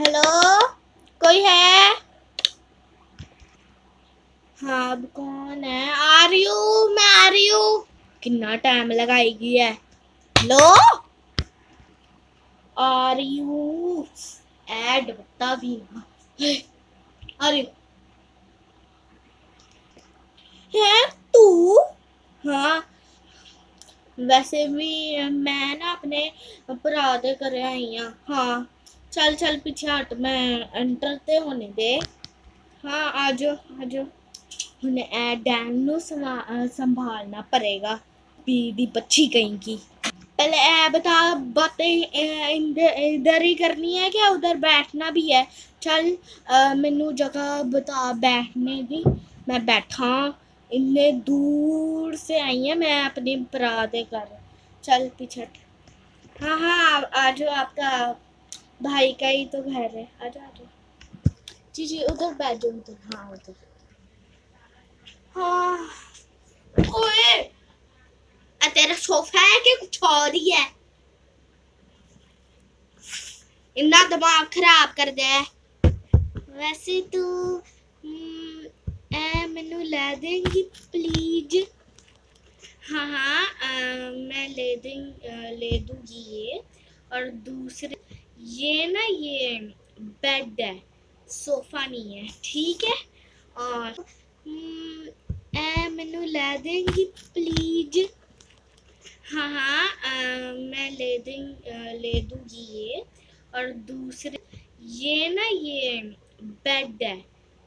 Hello, कोई है? हाँ, अब कौन है? आ रही हूँ मैं, आ रही हूँ। कितना टाइम लगाएगी है? हेलो, आ रही हूँ। एड बता भी ना, आ रही हूँ। है तू? हाँ, वैसे भी मैं ना अपने अपराध करे आई हूँ। हाँ चल चल, पीछे हट, मैं एंटर ते होने दे। हाँ आ जाओ आ जाओ। हूँ ए डैम नू संभालना पड़ेगा, बीड़ी बच्ची कहीं की। पहले ए बता, बातें इधर ही करनी है क्या उधर बैठना भी है? चल मैनू जगह बता बैठने दी, मैं बैठा। इन्ने दूर से आई है मैं, अपने पराधे कर। चल पीछे हट। हाँ हाँ आ जाओ, आपका भाई का ही तो घर है। आजा आजा जी, उधर बैठ जाओ उधर। हाँ उधर। हाँ ओए, तेरा सोफा है कि कुछ और ही है? इतना दिमाग खराब कर दे। वैसे तू मैनू ले देंगी प्लीज? हाँ हाँ मैं ले दूंगी ये। और दूसरे ये ना, ये बेड है, सोफा नहीं है, ठीक है? और मैनू ले देंगी प्लीज? हाँ हाँ मैं ले दूंगी ये। और दूसरे ये ना, ये बेड है,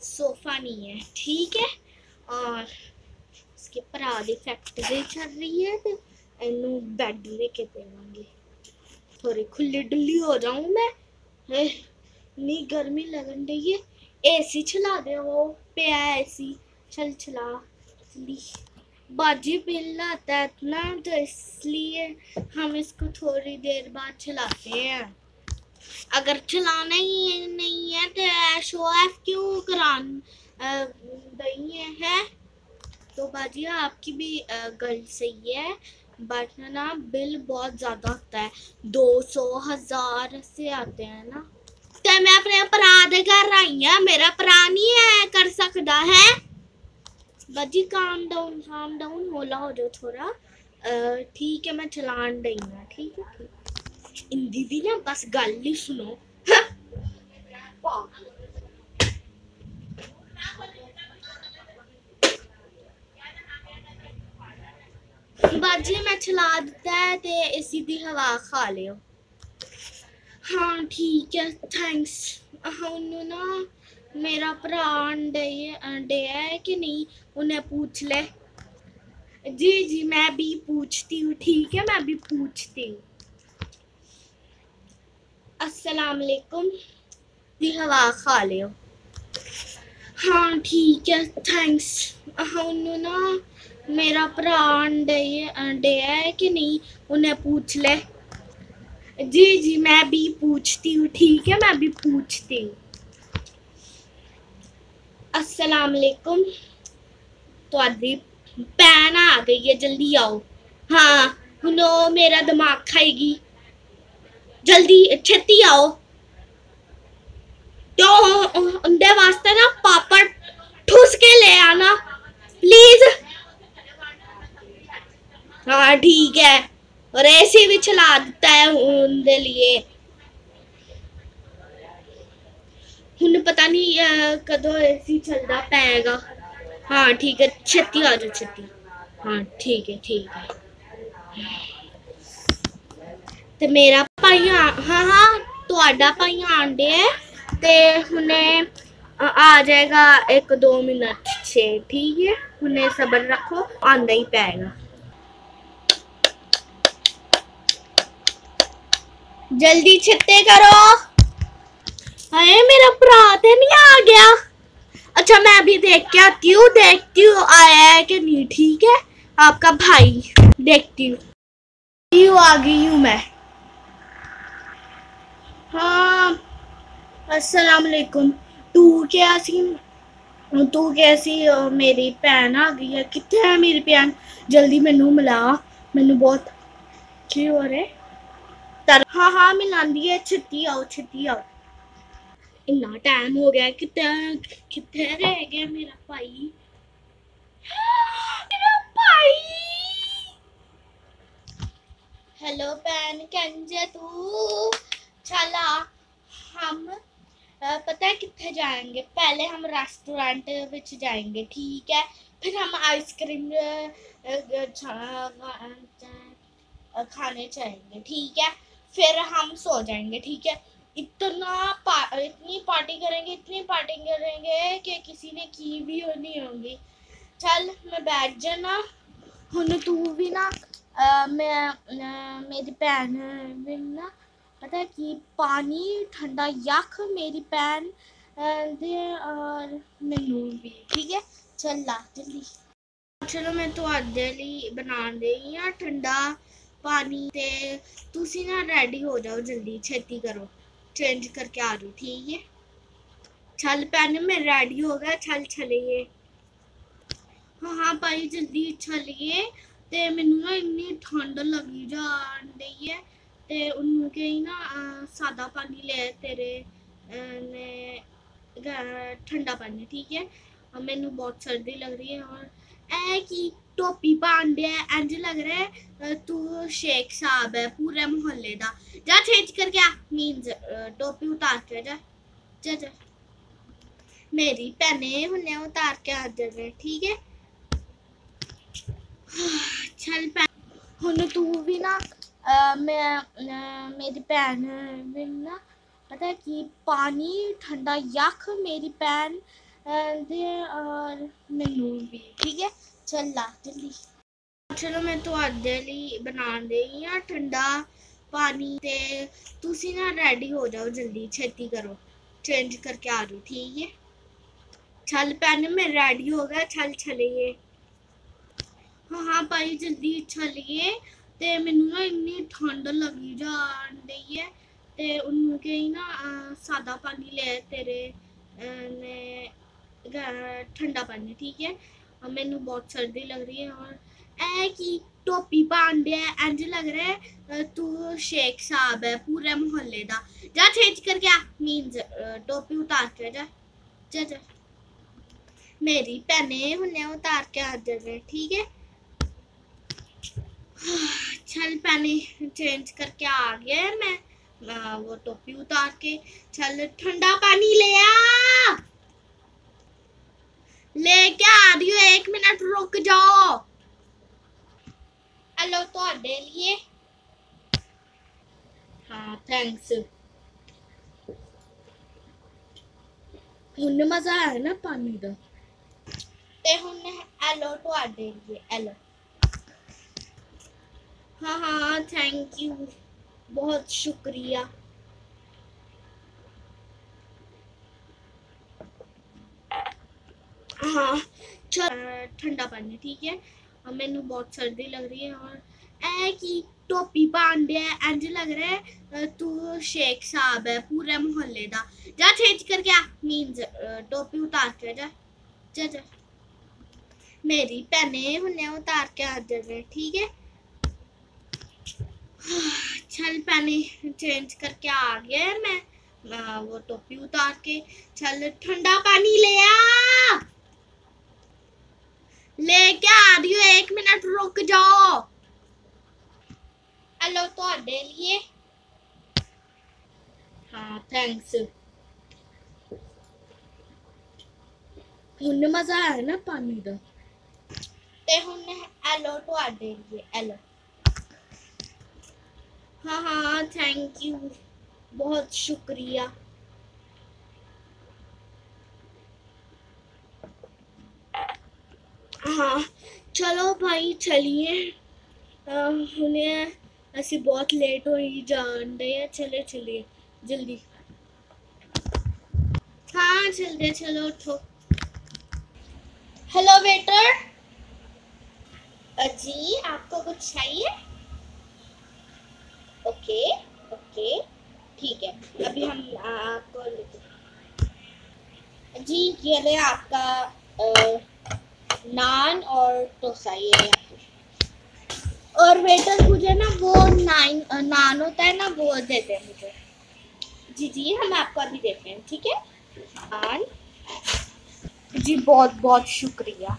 सोफा नहीं है, ठीक है? और इसके भरा की फैक्ट्री चल रही है, तो इनू बेड लेके देवांगे। थोड़ी खुली डुल्ली हो जाऊं मैं, इतनी गर्मी लगन रही है। एसी चला दे, वो पे एसी चल चला। बाजी बिल आता है इतना, तो इसलिए हम इसको थोड़ी देर बाद चलाते हैं। अगर चलाना ही नहीं है तो शो ऑफ क्यों कराना रही है? तो बाजी आपकी भी गल सही है, बट ना बिल बहुत ज़्यादा आता है, 200,000 से आते हैं ना। तो मैं अपने अपराध कर रही हूँ, मेरा अपराध नहीं है कर सकता है। बाजी काम डाउन, होला हो जाओ थोड़ा, ठीक है? मैं चलान रही हूँ, ठीक है? हिंदी भी ना, बस गल ही सुनो। बाजी मैं चला दिता है, तो इसी दी हवा खा लियो। हाँ ठीक है, थैंक्स। हाँ उन्होंने ना मेरा भरा अंडे है कि नहीं, उन्हें पूछ ले। जी, मैं भी पूछती हूँ, ठीक है? मैं भी पूछती हूँ। अस्सलाम वालेकुम, दी हवा खा लियो। हाँ ठीक है, थैंक्स। हाँ उन्होंने ना मेरा भरा अंडे है कि नहीं, उन्हें पूछ ले। जी, मैं भी पूछती हूँ, ठीक है? मैं भी पूछती हूँ। अस्सलाम वालेकुम, तुम्हारी भैन आ गई है, जल्दी आओ। हाँ हुनो मेरा दिमाग खाएगी, जल्दी छेती आओ। तो उनके वास्ते ना पापड़ ठूस के ले आना प्लीज। हाँ ठीक है। और ऐसे भी चला देता है उनके लिए। हूँ पता नहीं कदों ऐसी चलता पैगा। हाँ ठीक है, छत्ती आ जाओ छत्ती। हाँ ठीक है, ठीक है। तो मेरा भाई हाँ हाँ थोड़ा भाई आंडे है, तो हूने आ जाएगा 1-2 मिनट से, ठीक है? हूने सब्र रखो, आंदा ही पैगा। जल्दी छत्ते करो। अरे मेरा अपराध नहीं आ गया। अच्छा मैं भी देखती हूँ आया है कि नहीं, ठीक है? आपका भाई देखती हूँ। आ गई हूँ मैं। हाँ अस्सलाम वालेकुम, तू कैसी मेरी भैन आ गई है। कितने है मेरी भैन? जल्दी मैनू मिला, मैनू बहुत की हो रहे। हाँ हाँ मिलांदी है, छेती आओ छेती आओ। इतना टाइम हो गया, कितना रह गया मेरा भाई, मेरा भाई। हेलो बहन कंजे तू चला, हम पता है कितने जाएंगे, पहले हम रेस्टोरेंट विच जाएंगे ठीक है, फिर हम आइसक्रीम खाने जाएंगे ठीक है, फिर हम सो जाएंगे ठीक है। इतनी पार्टी करेंगे कि किसी ने की भी नहीं होगी। चल मैं बैठ जाना हूँ, तू भी ना मेरी भैन भी ना, पता है कि पानी ठंडा यख मेरी भैन दे और मैनू भी ठीक है। चल ला जल्दी, चलो मैं तुहाडे लई बनाउण लई आ ठंडा पानी, ते तुसी ना रेडी हो जाओ जल्दी, छेती करो, चेंज करके आ जाओ ठीक है। चल भैन मैं रेडी हो गया, चल चलिए। हाँ हाँ भाई जल्दी चलिए, ते मैनू ना इन्नी ठंड लगी जान दी है, ते उन्होंने कहीं ना सादा पानी ले, तेरे ने ठंडा पानी ठीक है। मैनू बहुत सर्दी लग रही है और ऐ कि टोपी पांडे इंज लग रहा है तू शेख साहब है पूरे मोहल्ले का, जा चेंज करके आ, मीन्स टोपी उतार के जा जा जा, मेरी भैने हमने उतार के आ जाने ठीक है। चल भैन हूँ तू भी ना मेरी भैन भी ना, पता है कि पानी ठंडा यख मेरी भैन दे और मैनू भी ठीक है। चल ला जल्दी, चलो मैं तुहाडे लई बनाउण लई आ ठंडा पानी, ते तुसी ना रेडी हो जाओ जल्दी, छेती करो, चेंज करके आ जाओ ठीक है। चल भैन मैं रेडी हो गया, चल चलिए। हाँ हाँ भाई जल्दी चलिए, ते मैनू ना इन्नी ठंड लगी जान दी है, ते उन्होंने कहीं ना सादा पानी ले, तेरे ने ठंडा पानी ठीक है। मैनू बहुत सर्दी लग रही है और ऐ कि टोपी पांडे इंज लग रहा है तू शेख साहब है पूरे मोहल्ले का, जा चेंज करके आ, मीन्स टोपी उतार के जा जा जा, मेरी भैने हमने उतार के आ जाने ठीक है। चल पानी चेंज करके आ गया मैं वो टोपी उतार के, चल ठंडा पानी ले आ, लेके आ रही हूँ, 1 मिनट रुक जाओ। हेलो तुहाडे लिए, हाँ थैंक्स, हुन मजा आया ना पानी का, ते हुन हेलो तुहाडे लिए, हेलो हाँ हाँ थैंक यू, बहुत शुक्रिया। हाँ चल ठंडा पानी ठीक है, मैनू बहुत सर्दी लग रही है और ऐ कि टोपी पांडे इंज लग रहा है तू शेख साहब है पूरे मोहल्ले का, जा चेंज करके आ, मीन्स टोपी उतार के जा जा जा, मेरी भैने हमने उतार के आ जाने ठीक है। चल पानी चेंज करके आ गया मैं वो टोपी उतार के, चल ठंडा पानी ले आ, लेके आ रही हूँ, 1 मिनट रुक जाओ। हेलो तुहाडे लिए, हाँ थैंक्स, हुन मजा आया ना पानी का, ते हुन हेलो तुहाडे लिए, हेलो हाँ हाँ थैंक यू, बहुत शुक्रिया। हाँ चलो भाई चलिए, हमें ऐसे बहुत लेट हो ही जान रही है, चले चलिए जल्दी, हाँ चलते चलो उठो। हेलो वेटर जी, आपको कुछ चाहिए? ओके ओके ठीक है, अभी हम आपको लेते जी, ये ले आपका नान और डोसा, ये और वेटर मुझे ना वो नान होता है ना वो दे दे मुझे जी जी हम आपको अभी देख रहे हैं, ठीक है जी, बहुत बहुत शुक्रिया,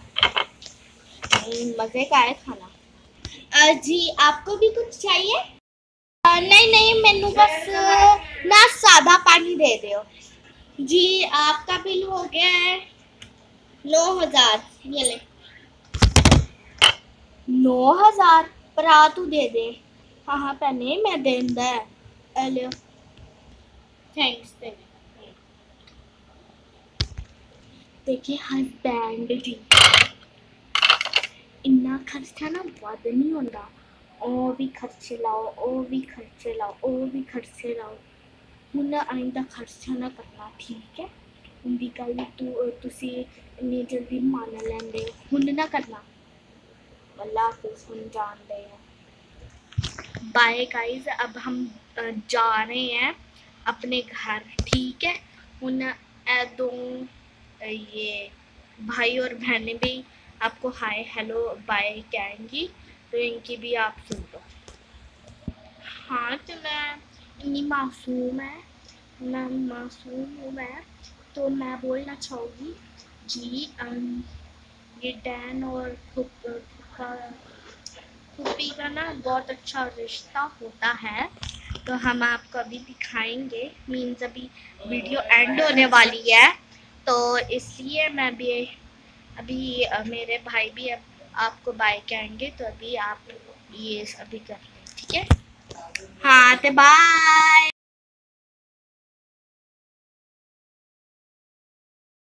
मज़े का है खाना। जी आपको भी कुछ चाहिए? नहीं नहीं, मैनू बस ना सादा पानी दे दो। जी आपका बिल हो गया है 9,000, ये ले 9,000 भरा तू दे दे। हाँ हाँ पैने मैं देंदा है, लियो थैंक्स। देखिए हस्बैंड जी इन्ना खर्चा ना बद नहीं होता, ओ भी खर्चे लाओ, ओ भी खर्चे लाओ, ओ भी खर्चे लाओ। हूँ आइंदा खर्चा ना करना, ठीक है? उनकी गल तुसी इन्नी जल्दी मान लेंदे हो, हूँ ना करना। अल्लाह हाफिज़, हम जान रहे हैं। बाय गाइज, अब हम जा रहे हैं अपने घर, ठीक है? उन दो ये भाई और बहनें भी आपको हाय हेलो बाय कहेंगी, तो इनकी भी आप सुन लो। हाँ तो मैं इतनी मासूम है, मैं मासूम हूँ मैं, तो मैं बोलना चाहूँगी जी ये डैन और फूफी का ना बहुत अच्छा रिश्ता होता है, तो हम आपको अभी दिखाएंगे। मीन्स अभी वीडियो एंड होने वाली है, तो इसलिए मैं भी अभी मेरे भाई भी अब आपको बाय कहेंगे, तो अभी आप ये अभी कर लें, ठीक है? हाँ तो बाय।